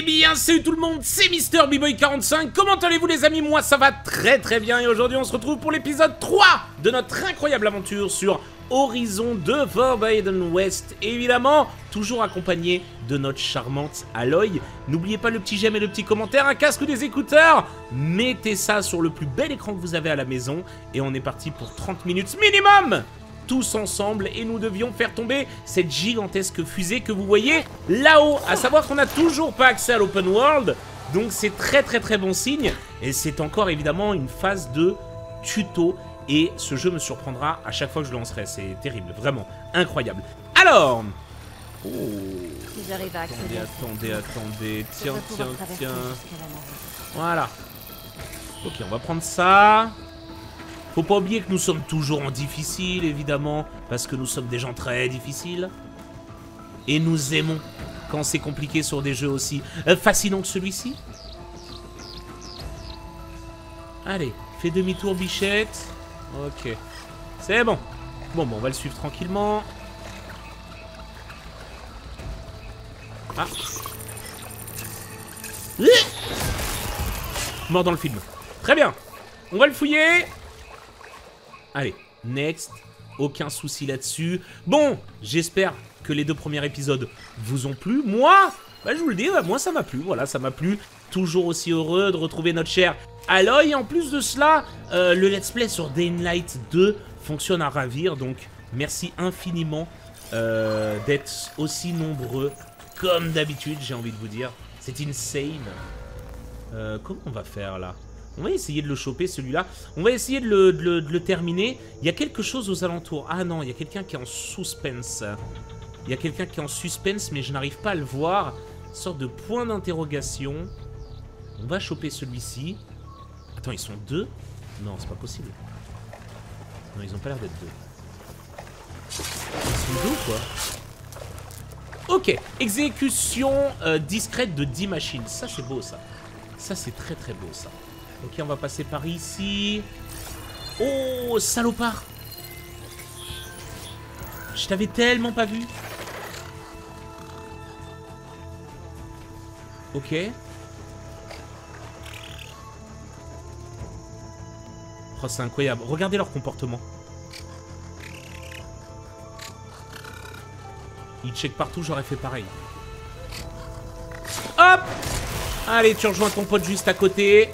Eh bien, salut tout le monde, c'est MrBboy45. Comment allez-vous les amis? Moi ça va très très bien. Et aujourd'hui on se retrouve pour l'épisode 3 de notre incroyable aventure sur Horizon 2 Forbidden West. Évidemment, toujours accompagné de notre charmante Aloy. N'oubliez pas le petit j'aime et le petit commentaire, un casque ou des écouteurs. Mettez ça sur le plus bel écran que vous avez à la maison. Et on est parti pour 30 minutes minimum, tous ensemble, et nous devions faire tomber cette gigantesque fusée que vous voyez là-haut. À savoir qu'on n'a toujours pas accès à l'open world, donc c'est très très très bon signe, et c'est encore évidemment une phase de tuto, et ce jeu me surprendra à chaque fois que je le lancerai, c'est terrible, vraiment, incroyable. Alors... Oh... Ils arrivent à accéder. Attendez, attendez, tiens. Voilà. Ok, on va prendre ça... Faut pas oublier que nous sommes toujours en difficile, évidemment, parce que nous sommes des gens très difficiles. Et nous aimons quand c'est compliqué sur des jeux aussi fascinants que celui-ci. Allez, fais demi-tour, bichette. Ok, c'est bon. Bon, on va le suivre tranquillement. Ah. Mort dans le film. Très bien. On va le fouiller. Allez, next, aucun souci là-dessus. Bon, j'espère que les deux premiers épisodes vous ont plu. Moi, bah, je vous le dis, bah, moi ça m'a plu, voilà, ça m'a plu. Toujours aussi heureux de retrouver notre cher Aloy. Et en plus de cela, le let's play sur Daylight 2 fonctionne à ravir. Donc, merci infiniment d'être aussi nombreux comme d'habitude, j'ai envie de vous dire. C'est insane. Comment on va faire là ? On va essayer de le choper celui-là. On va essayer de le terminer. Il y a quelque chose aux alentours. Ah non, il y a quelqu'un qui est en suspense. Il y a quelqu'un qui est en suspense, mais je n'arrive pas à le voir. Une sorte de point d'interrogation. On va choper celui-ci. Attends, ils sont deux? Non, c'est pas possible. Non, ils n'ont pas l'air d'être deux. Ils sont deux ou quoi? Ok, exécution discrète de 10 machines. Ça, c'est beau ça. Ça, c'est très très beau ça. Ok, on va passer par ici. Oh, salopard! Je t'avais tellement pas vu. Ok. Oh, c'est incroyable. Regardez leur comportement. Ils checkent partout, j'aurais fait pareil. Hop! Allez, tu rejoins ton pote juste à côté.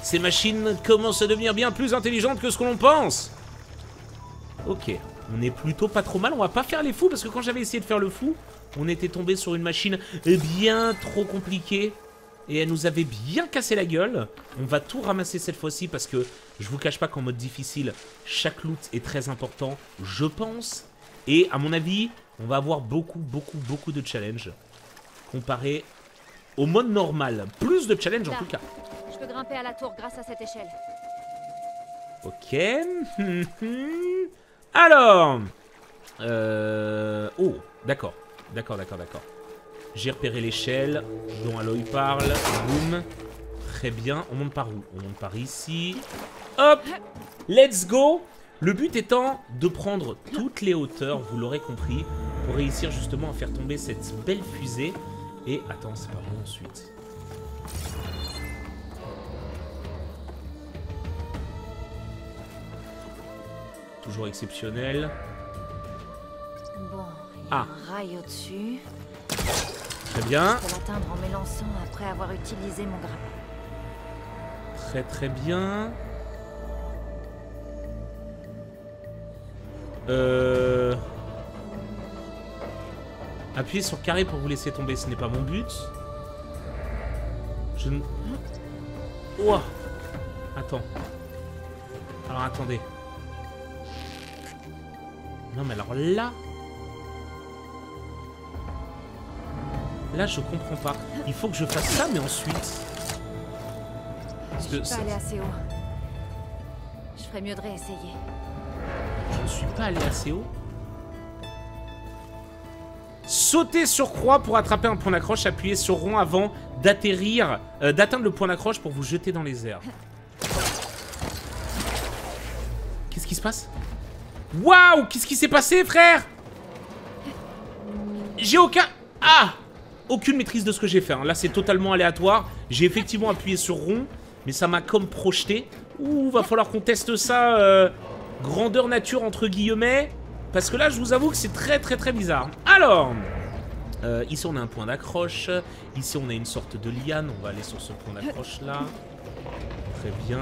Ces machines commencent à devenir bien plus intelligentes que ce que l'on pense. Ok, on est plutôt pas trop mal. On va pas faire les fous parce que quand j'avais essayé de faire le fou, on était tombé sur une machine bien trop compliquée. Et elle nous avait bien cassé la gueule. On va tout ramasser cette fois-ci parce que je vous cache pas qu'en mode difficile, chaque loot est très important, je pense. Et à mon avis, on va avoir beaucoup de challenges comparé au mode normal. Plus de challenges en tout cas. Je peux grimper à la tour grâce à cette échelle. Ok. Alors. Oh, d'accord. D'accord. J'ai repéré l'échelle dont Aloy parle. Boum. Très bien. On monte par où? On monte par ici. Hop. Let's go. Le but étant de prendre toutes les hauteurs, vous l'aurez compris, pour réussir justement à faire tomber cette belle fusée. Et attends, c'est par où ensuite? Toujours exceptionnel. Bon, il y a un rail au-dessus. Très bien. Je peux l'atteindre en m'élançant après avoir utilisé mon grappin. Très très bien. Appuyez sur carré pour vous laisser tomber, ce n'est pas mon but. Je ne... Oh ! Attends. Alors attendez. Non mais alors là... Là je comprends pas. Il faut que je fasse ça mais ensuite... Parce que je suis pas allé assez haut. Je ferais mieux de réessayer. Je ne suis pas allé assez haut. Sauter sur croix pour attraper un point d'accroche. Appuyez sur rond avant d'atterrir, d'atteindre le point d'accroche pour vous jeter dans les airs. Qu'est-ce qui se passe ? Waouh, qu'est-ce qui s'est passé, frère? J'ai aucun... Ah! aucune maîtrise de ce que j'ai fait, hein. Là c'est totalement aléatoire. J'ai effectivement appuyé sur rond, mais ça m'a comme projeté. Ouh, va falloir qu'on teste ça grandeur nature entre guillemets, parce que là je vous avoue que c'est très bizarre. Alors ici on a un point d'accroche, ici on a une sorte de liane, on va aller sur ce point d'accroche là. Très bien.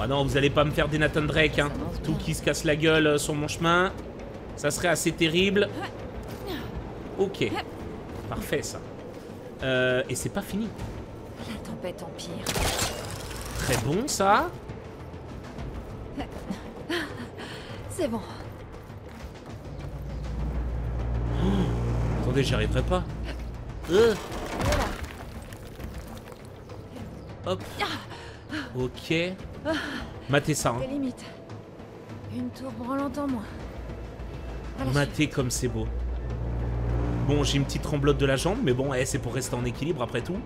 Ah non, vous allez pas me faire des Nathan Drake, hein. Tout qui se casse la gueule sur mon chemin, ça serait assez terrible. Ok, parfait ça. Et c'est pas fini. La tempête empire. Très bon ça. C'est bon. Oh, attendez, j'y arriverai pas. Hop. Ok. Matez ça, hein. Une tour branlante en moins. Matez comme c'est beau. Bon, j'ai une petite tremblote de la jambe, mais bon, eh, c'est pour rester en équilibre après tout.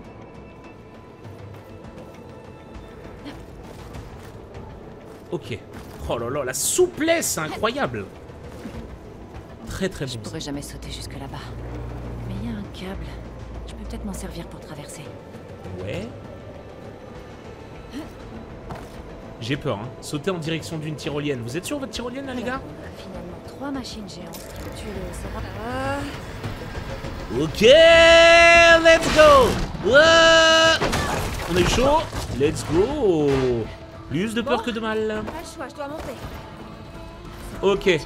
Ok. Oh là là, la souplesse, incroyable. Très bon. Je pourrais jamais sauter jusque là-bas. Mais il y a un câble. Je peux peut-être m'en servir pour traverser. Ouais. J'ai peur, hein. Sauter en direction d'une tyrolienne. Vous êtes sur votre tyrolienne, là, les gars? Finalement, 3 machines géantes. Ok, let's go. On est chaud. Let's go. Plus de peur que de mal. Pas le choix, je dois monter. Ok.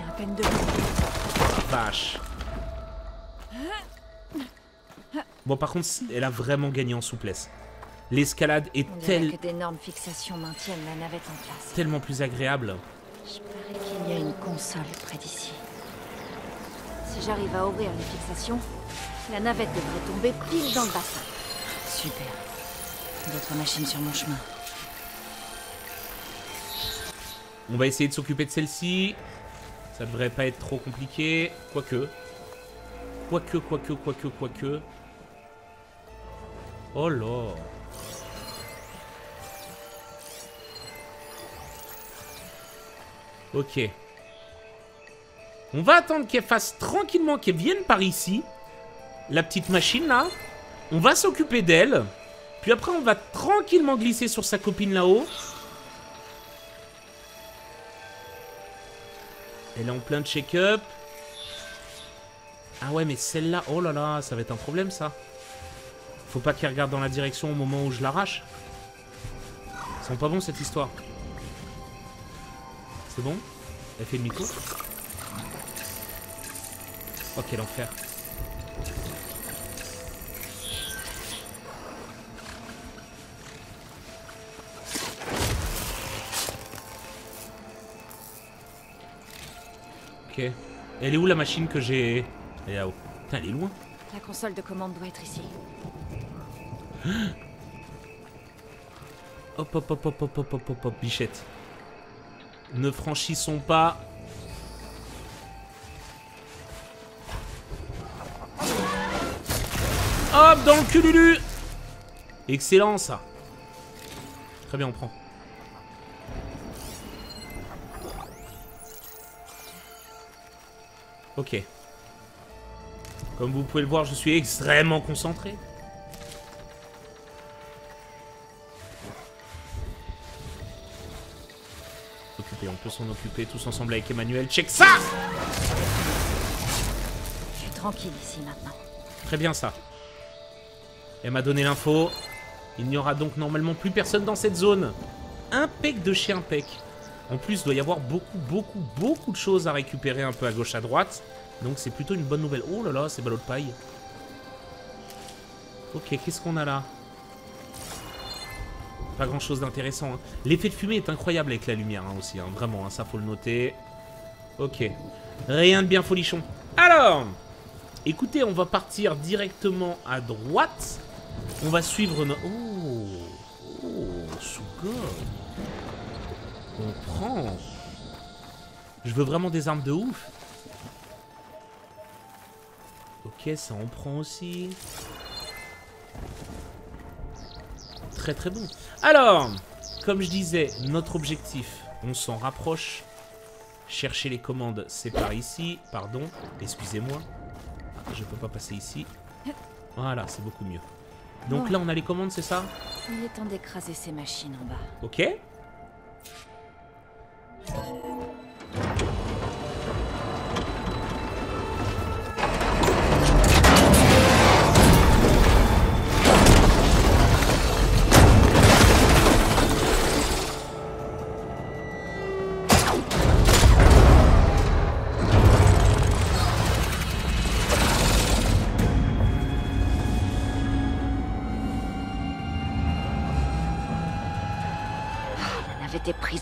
Vache. Bon, par contre, elle a vraiment gagné en souplesse. L'escalade est tellement plus agréable. Je parie qu'il y a une console près d'ici. Si j'arrive à ouvrir les fixations, la navette devrait tomber pile dans le bassin. Super. D'autres machines sur mon chemin. On va essayer de s'occuper de celle-ci. Ça devrait pas être trop compliqué. Quoique. Quoique. Oh là. Ok. On va attendre qu'elle fasse tranquillement, qu'elle vienne par ici. La petite machine là. On va s'occuper d'elle. Puis après on va tranquillement glisser sur sa copine là-haut. Elle est en plein de check-up. Ah ouais mais celle-là, oh là là, ça va être un problème ça. Faut pas qu'elle regarde dans la direction au moment où je l'arrache. Ils sont pas bons cette histoire. C'est bon? Elle fait demi-tour. Oh, quel enfer. Ok. Elle est où la machine que j'ai? Elle est là-haut. Putain, elle est loin. La console de commande doit être ici. Hop, hop, hop, hop, hop, hop, hop, hop, hop, bichette. Ne franchissons pas. Hop, dans le cul, Lulu. Excellent, ça. Très bien, on prend. Ok. Comme vous pouvez le voir, je suis extrêmement concentré. Et on peut s'en occuper tous ensemble avec Emmanuel. Check ça! Je suis tranquille ici maintenant. Très bien ça. Elle m'a donné l'info. Il n'y aura donc normalement plus personne dans cette zone. Impec de chez impec. En plus, il doit y avoir beaucoup de choses à récupérer un peu à gauche, à droite. Donc c'est plutôt une bonne nouvelle. Oh là là, c'est ballot de paille. Ok, qu'est-ce qu'on a là? Pas grand chose d'intéressant, hein. L'effet de fumée est incroyable avec la lumière, hein, aussi, hein. Vraiment, hein, ça faut le noter. Ok, rien de bien folichon. Alors, écoutez, on va partir directement à droite. On va suivre nos... Oh, Sugo. On prend. Je veux vraiment des armes de ouf. Ok, ça on prend aussi. Très bon. Alors, comme je disais, notre objectif, on s'en rapproche. Chercher les commandes, c'est par ici. Pardon, excusez-moi. Ah, je peux pas passer ici. Voilà, c'est beaucoup mieux. Donc là, on a les commandes, c'est ça? Il est temps d'écraser ces machines en bas. Ok.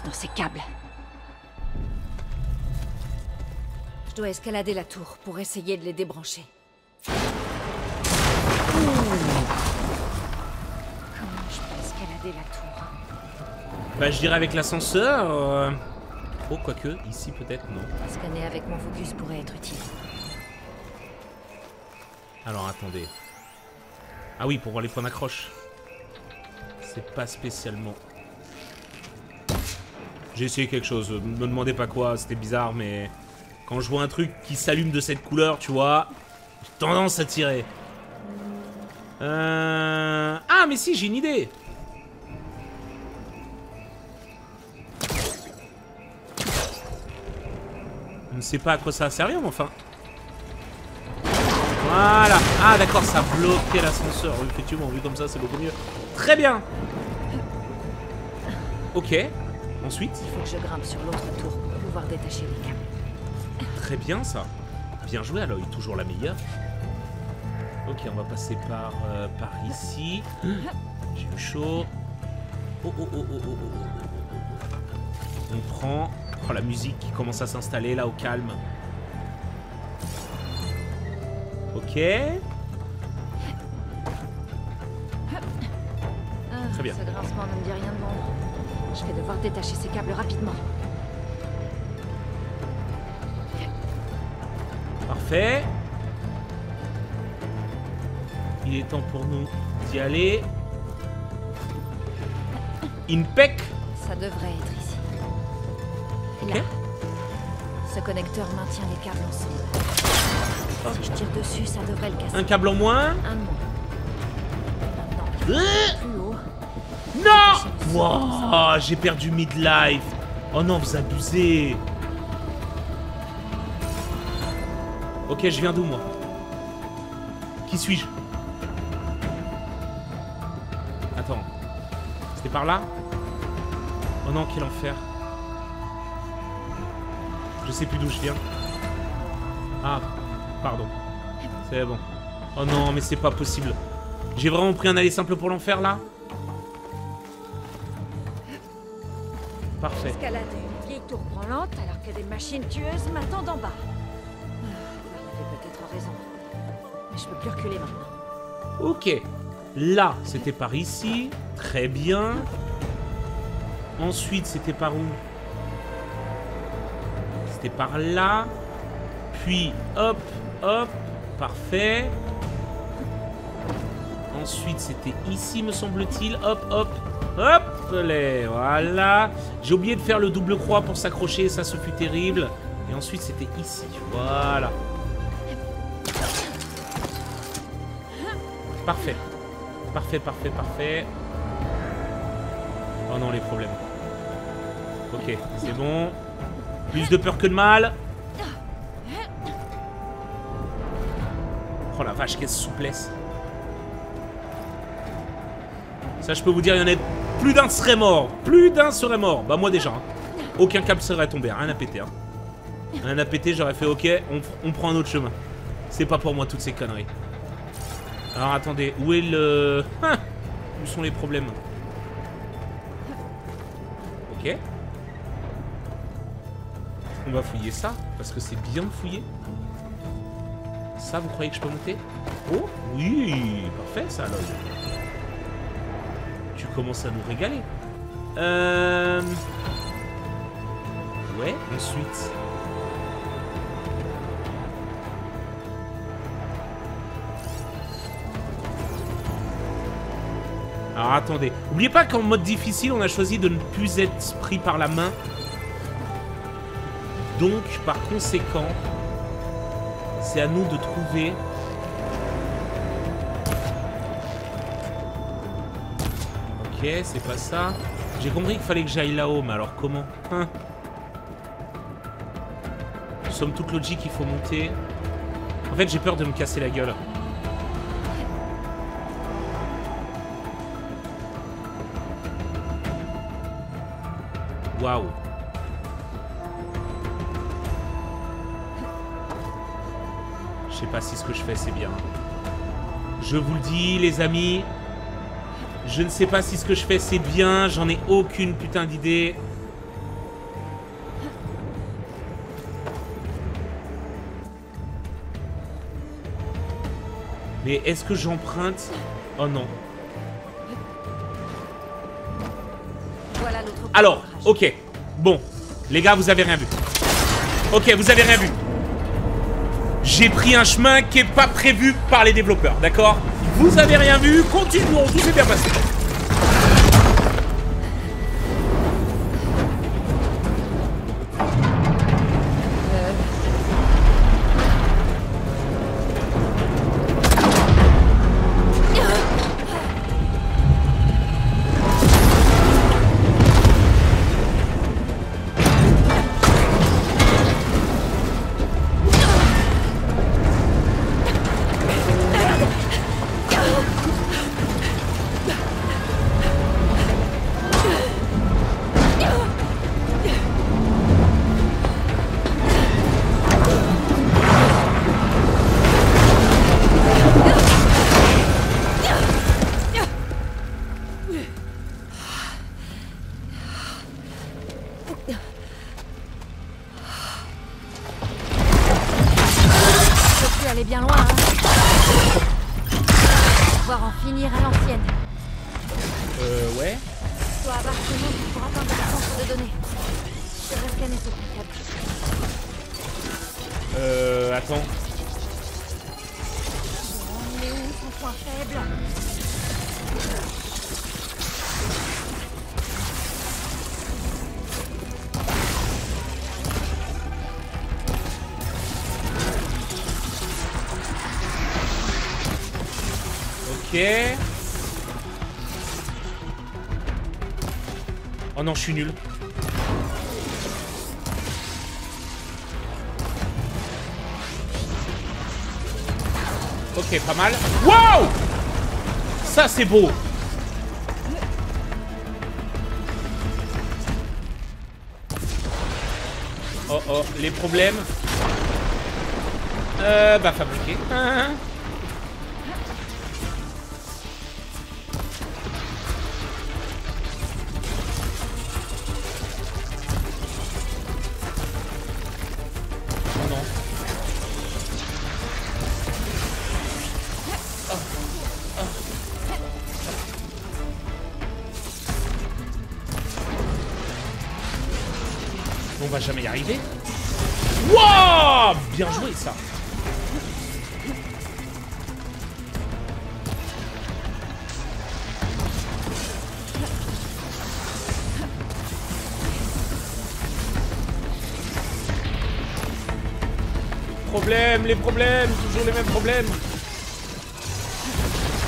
Dans ces câbles. Je dois escalader la tour pour essayer de les débrancher. Comment je peux escalader la tour? Bah je dirais avec l'ascenseur. Oh quoique, ici peut-être non. Scanner avec mon focus pourrait être utile. Alors attendez. Ah oui, pour voir les points d'accroche. C'est pas spécialement... J'ai essayé quelque chose, ne me demandez pas quoi, c'était bizarre, mais quand je vois un truc qui s'allume de cette couleur, tu vois, j'ai tendance à tirer. Ah, mais si, j'ai une idée. Je ne sais pas à quoi ça va servir, mais enfin. Voilà. Ah, d'accord, ça a bloqué l'ascenseur. Effectivement, vu comme ça, c'est beaucoup mieux. Très bien. Ok. Ensuite, il faut que je grimpe sur l'autre tour pour pouvoir détacher les câbles. Très bien ça. Bien joué Aloy, toujours la meilleure. Ok, on va passer par, par ici. J'ai eu chaud. Oh. On prend... Oh, la musique qui commence à s'installer là au calme. Ok. Très bien. Ce grincement ne me dit rien de bon. Je vais devoir détacher ces câbles rapidement. Parfait. Il est temps pour nous d'y aller. Impec. Ça devrait être ici. Ok. Là, ce connecteur maintient les câbles ensemble. Oh. Si je tire dessus, ça devrait le casser. Un câble en moins. Un de moins. Maintenant, plus haut. Non! Wow, j'ai perdu midlife. Oh non, vous abusez. Ok, je viens d'où moi? Qui suis-je? Attends. C'était par là? Oh non, quel enfer. Je sais plus d'où je viens. Ah, pardon. C'est bon. Oh non, mais c'est pas possible. J'ai vraiment pris un aller simple pour l'enfer là? Parfait. Escalader une vieille tour branlante alors que des machines tueuses m'attendent en bas. On avait peut-être raison. Mais je peux plus reculer maintenant. Ok. Là, c'était par ici. Très bien. Ensuite, c'était par où? C'était par là. Puis, hop, hop. Parfait. Ensuite, c'était ici, me semble-t-il. Hop, hop. Hop les, voilà. J'ai oublié de faire le double croix pour s'accrocher, ça ce fut terrible. Et ensuite c'était ici, voilà. Parfait. Parfait. Oh non les problèmes. Ok, c'est bon. Plus de peur que de mal. Oh la vache, quelle souplesse. Ça je peux vous dire, il y en a... Plus d'un serait mort. Bah moi déjà. Hein. Aucun câble serait tombé. Rien à péter. Hein. Rien à péter, j'aurais fait ok, on prend un autre chemin. C'est pas pour moi toutes ces conneries. Alors attendez, où est le... Ah, où sont les problèmes? Ok. On va fouiller ça, parce que c'est bien de fouiller. Ça, vous croyez que je peux monter? Oh, oui, parfait ça alors. Tu commences à nous régaler. Ouais, ensuite. Alors attendez. N'oubliez pas qu'en mode difficile, on a choisi de ne plus être pris par la main. Donc, par conséquent, c'est à nous de trouver Ok, c'est pas ça. J'ai compris qu'il fallait que j'aille là-haut, mais alors comment? Somme toute logique, il faut monter. En fait, j'ai peur de me casser la gueule. Waouh. Je sais pas si ce que je fais, c'est bien. Je vous le dis, les amis. Je ne sais pas si ce que je fais, c'est bien. J'en ai aucune putain d'idée. Mais est-ce que j'emprunte? Oh non. Alors, ok. Bon. Les gars, vous avez rien vu. Ok, vous avez rien vu. J'ai pris un chemin qui n'est pas prévu par les développeurs, d'accord? Vous avez rien vu, continuons, tout s'est bien passé. Oh non, je suis nul. Ok, pas mal. Wow! Ça, c'est beau. Oh oh, les problèmes. Bah, fabriquer. Jamais y arriver. Wow, bien joué ça. Problème, les problèmes, toujours les mêmes problèmes.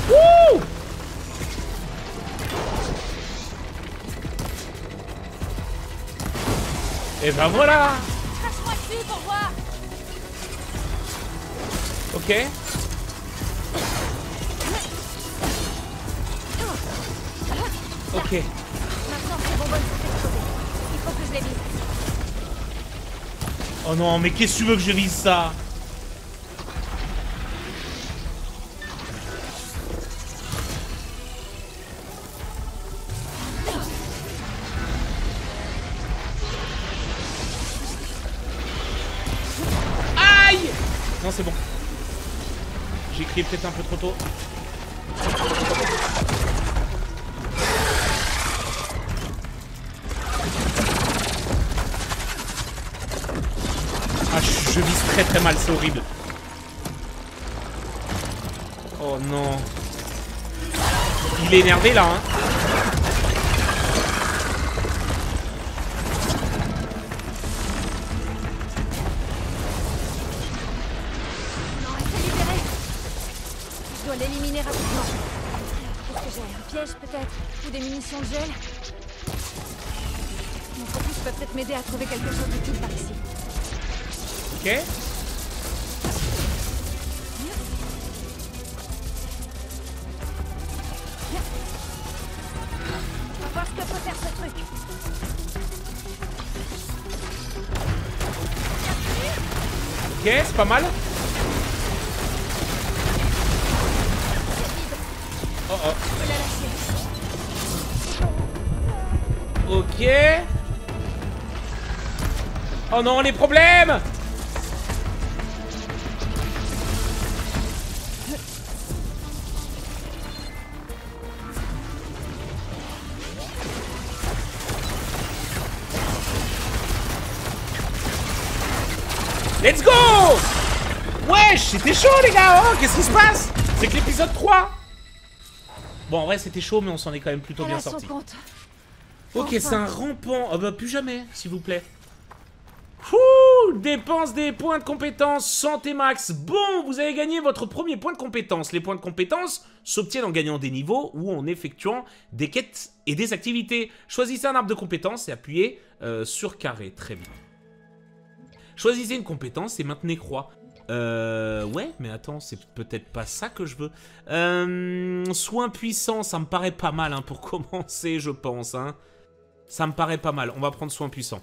Wouh! Et ben voilà! Crache-moi dessus pour voir! Ok. Ok. Maintenant, c'est bon, il faut que je les vise. Oh non, mais qu'est-ce que tu veux que je vise ça? J'écris peut-être un peu trop tôt. Ah, je vise très très mal, c'est horrible. Oh non. Il est énervé là, hein. J'ai un piège peut-être, ou des munitions de gel. Mon focus peut peut-être m'aider à trouver quelque chose d'utile par ici. Ok. On va voir ce que peut faire ce truc. Ok, c'est pas mal. Oh oh. Ok. Oh non, les problèmes. Let's go. Wesh, c'était chaud les gars, hein. Qu'est-ce qui se passe? C'est que l'épisode 3. Bon, en vrai, c'était chaud, mais on s'en est quand même plutôt bien sorti. Ok, c'est un rampant. Ah bah, plus jamais, s'il vous plaît. Ouh, dépense des points de compétence, santé max. Bon, vous avez gagné votre premier point de compétence. Les points de compétence s'obtiennent en gagnant des niveaux ou en effectuant des quêtes et des activités. Choisissez un arbre de compétence et appuyez sur carré. Très bien. Choisissez une compétence et maintenez croix. Ouais, mais attends, c'est peut-être pas ça que je veux. Soin puissant, ça me paraît pas mal hein, pour commencer, je pense. Hein. Ça me paraît pas mal. On va prendre soin puissant.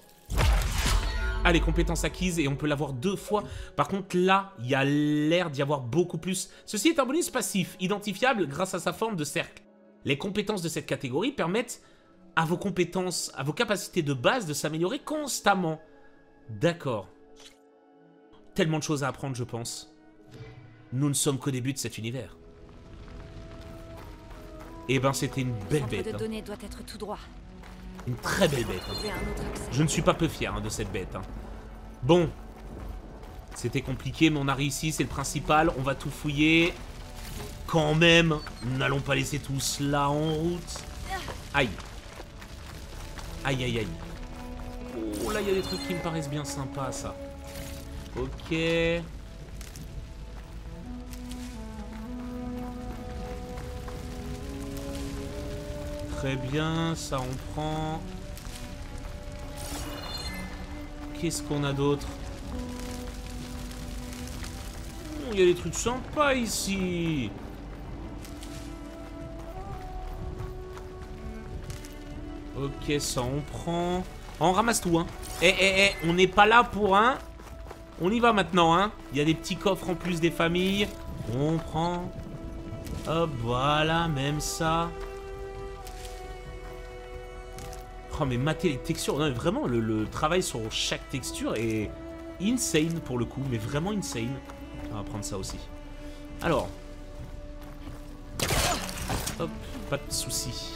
Allez, compétences acquises et on peut l'avoir 2 fois. Par contre, là, il y a l'air d'y avoir beaucoup plus. Ceci est un bonus passif, identifiable grâce à sa forme de cercle. Les compétences de cette catégorie permettent à vos compétences, à vos capacités de base de s'améliorer constamment. D'accord. Tellement de choses à apprendre, je pense. Nous ne sommes qu'au début de cet univers. Eh ben, c'était une belle bête. Le centre de données doit être tout droit. Une très belle bête. Hein. Je ne suis pas peu fier hein, de cette bête. Hein. Bon. C'était compliqué, mais on a réussi, c'est le principal. On va tout fouiller. Quand même, nous n'allons pas laisser tout cela en route. Aïe. Aïe, aïe, aïe. Oh là, il y a des trucs qui me paraissent bien sympas, ça. Ok. Très bien, ça on prend. Qu'est-ce qu'on a d'autre? Il y a des trucs sympas ici. Ok, ça on prend. On ramasse tout, hein. Eh, on n'est pas là pour un... On y va maintenant, hein. Il y a des petits coffres en plus des familles. On prend. Hop, voilà, même ça. Oh, mais mater les textures. Non, mais vraiment, le travail sur chaque texture est insane pour le coup. Mais vraiment insane. On va prendre ça aussi. Alors. Hop, pas de soucis.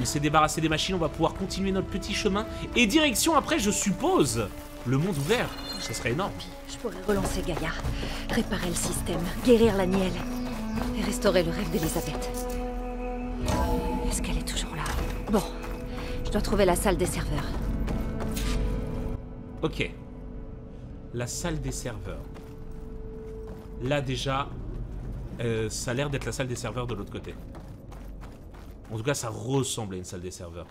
On s'est débarrassé des machines. On va pouvoir continuer notre petit chemin. Et direction après, je suppose. Le monde ouvert, ça serait énorme. Je pourrais relancer Gaïa, réparer le système, guérir la Nielle et restaurer le rêve d'Elisabeth. Est-ce qu'elle est toujours là? Bon, je dois trouver la salle des serveurs. Ok. La salle des serveurs. Là déjà, ça a l'air d'être la salle des serveurs de l'autre côté. En tout cas, ça ressemble à une salle des serveurs.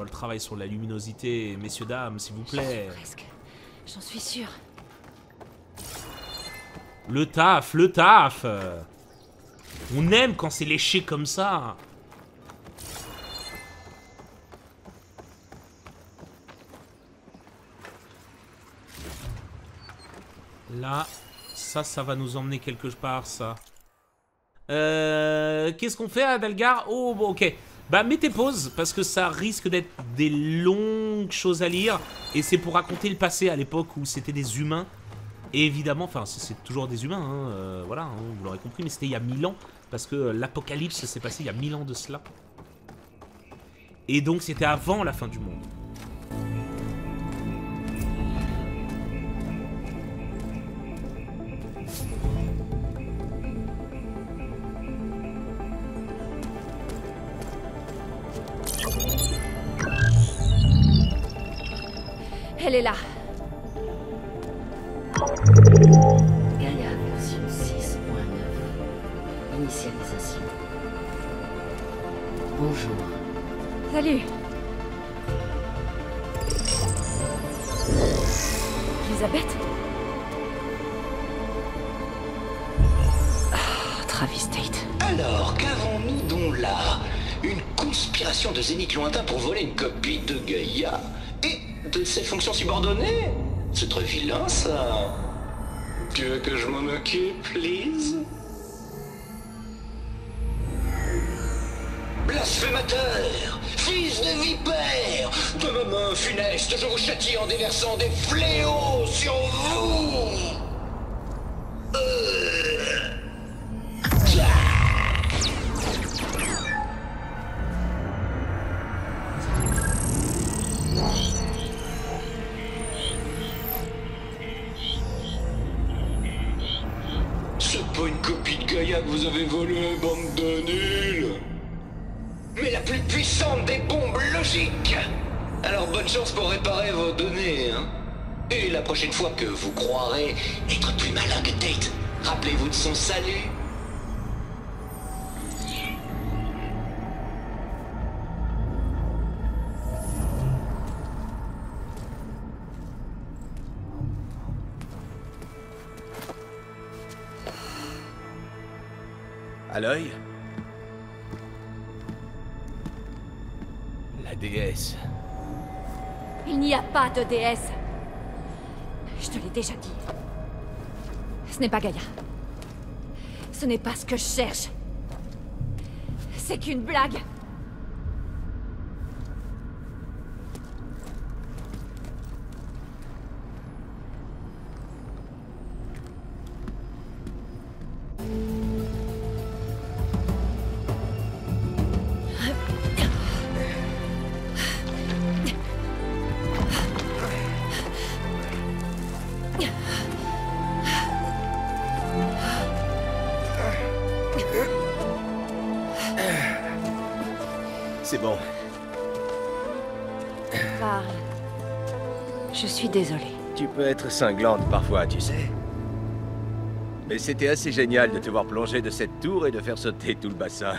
Le travail sur la luminosité, messieurs, dames, s'il vous plaît. J'en suis sûr. Le taf, le taf. On aime quand c'est léché comme ça. Là, ça va nous emmener quelque part, ça. Qu'est-ce qu'on fait, Adalgar? Oh, bon, ok. Bah mettez pause parce que ça risque d'être des longues choses à lire et c'est pour raconter le passé à l'époque où c'était des humains et évidemment, enfin c'est toujours des humains, hein, voilà, hein, vous l'aurez compris, mais c'était il y a 1000 ans parce que l'apocalypse s'est passé il y a 1000 ans de cela et donc c'était avant la fin du monde. Elle est là. Gaïa version 6.1. conversation. Bonjour. Salut. Elisabeth? Ah, Travis Tate. Alors, qu'avons-nous donc là? Une conspiration de zénith lointain pour voler une copie de Gaïa et de ses fonctions subordonnées? C'est très vilain, ça. Tu veux que je m'en occupe, please? Blasphémateur, fils de vipère, de ma main funeste, je vous châtie en déversant des fléaux sur vous. Et la prochaine fois que vous croirez être plus malin que Tate, rappelez-vous de son salut. Aloy ? La déesse. Il n'y a pas de déesse. Je te l'ai déjà dit. Ce n'est pas Gaïa. Ce n'est pas ce que je cherche. C'est qu'une blague. C'est bon. Varl, je suis désolée. Tu peux être cinglante parfois, tu sais. Mais c'était assez génial de te voir plonger de cette tour et de faire sauter tout le bassin.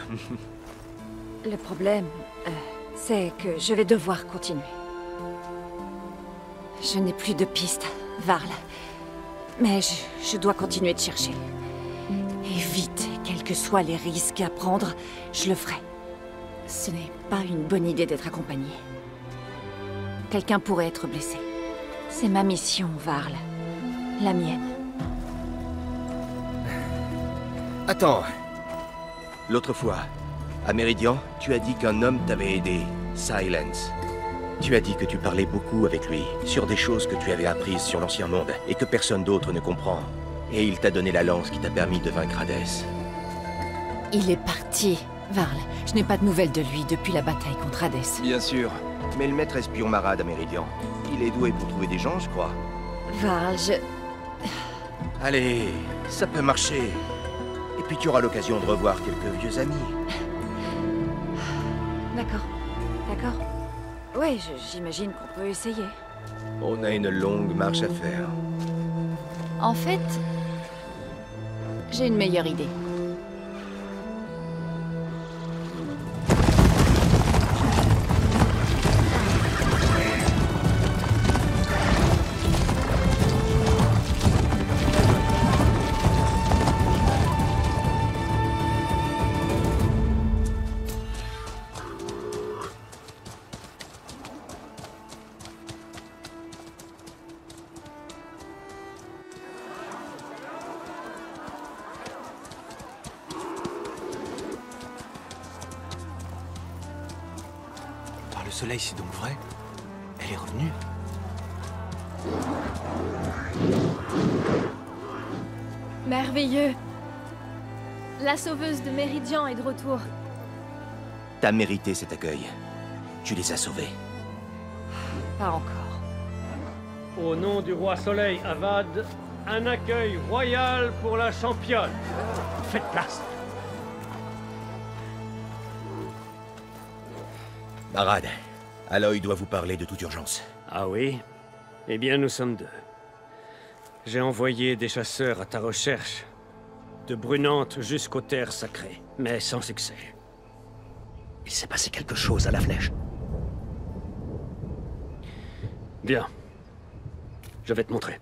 Le problème, c'est que je vais devoir continuer. Je n'ai plus de piste, Varl. Mais je dois continuer de chercher. Et vite, quels que soient les risques à prendre, je le ferai. Ce n'est pas une bonne idée d'être accompagné. Quelqu'un pourrait être blessé. C'est ma mission, Varl. La mienne. Attends. L'autre fois, à Meridian, tu as dit qu'un homme t'avait aidé. Silence. Tu as dit que tu parlais beaucoup avec lui, sur des choses que tu avais apprises sur l'ancien monde, et que personne d'autre ne comprend. Et il t'a donné la lance qui t'a permis de vaincre Hades. Il est parti. Varl, je n'ai pas de nouvelles de lui depuis la bataille contre Hades. Bien sûr, mais le maître espion Barade à Meridian, il est doué pour trouver des gens, je crois. Varl, je... Allez, ça peut marcher. Et puis tu auras l'occasion de revoir quelques vieux amis. D'accord, d'accord. Oui, j'imagine qu'on peut essayer. On a une longue marche à faire. En fait, j'ai une meilleure idée. Le soleil, c'est donc vrai? Elle est revenue? Merveilleux. La sauveuse de Meridian est de retour. T'as mérité cet accueil. Tu les as sauvés. Pas encore. Au nom du roi soleil, Avad, un accueil royal pour la championne. Faites place. Barade, Aloy doit vous parler de toute urgence. Ah oui? Eh bien, nous sommes deux. J'ai envoyé des chasseurs à ta recherche, de Brunante jusqu'aux terres sacrées. mais sans succès. Il s'est passé quelque chose à la flèche. Bien. Je vais te montrer.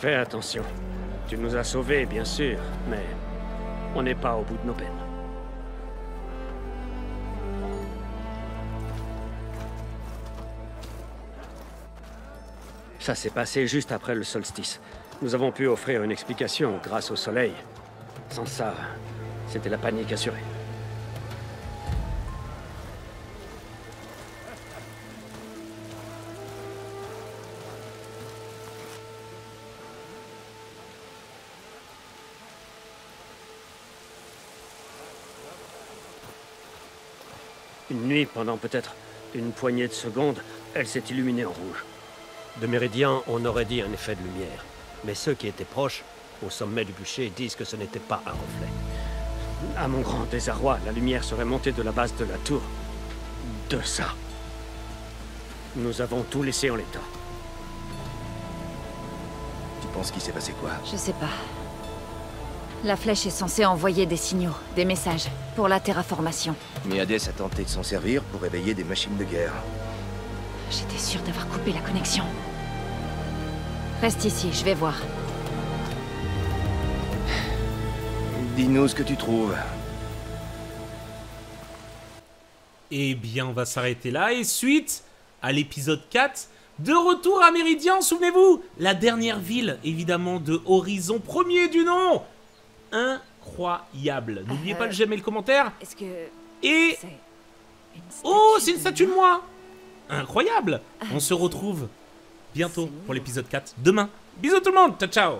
Fais attention. Tu nous as sauvés, bien sûr, mais on n'est pas au bout de nos peines. Ça s'est passé juste après le solstice. Nous avons pu offrir une explication grâce au soleil. Sans ça, c'était la panique assurée. Une nuit, pendant peut-être une poignée de secondes, elle s'est illuminée en rouge. De Meridian, on aurait dit un effet de lumière. Mais ceux qui étaient proches, au sommet du bûcher, disent que ce n'était pas un reflet. À mon grand désarroi, la lumière serait montée de la base de la tour. De ça. Nous avons tout laissé en l'état. Tu penses qu'il s'est passé quoi? Je sais pas. La flèche est censée envoyer des signaux, des messages, pour la terraformation. Mais Hades a tenté de s'en servir pour éveiller des machines de guerre. J'étais sûre d'avoir coupé la connexion. Reste ici, je vais voir. Dis-nous ce que tu trouves. Eh bien, on va s'arrêter là, et suite à l'épisode 4... De retour à Meridian, souvenez-vous, la dernière ville, évidemment, de Horizon, premier du nom. Incroyable. N'oubliez pas de j'aime le commentaire. Est-ce que... Et... Oh, c'est une statue de moi. Incroyable. On se retrouve bientôt pour l'épisode 4, demain. Bisous tout le monde, ciao ciao.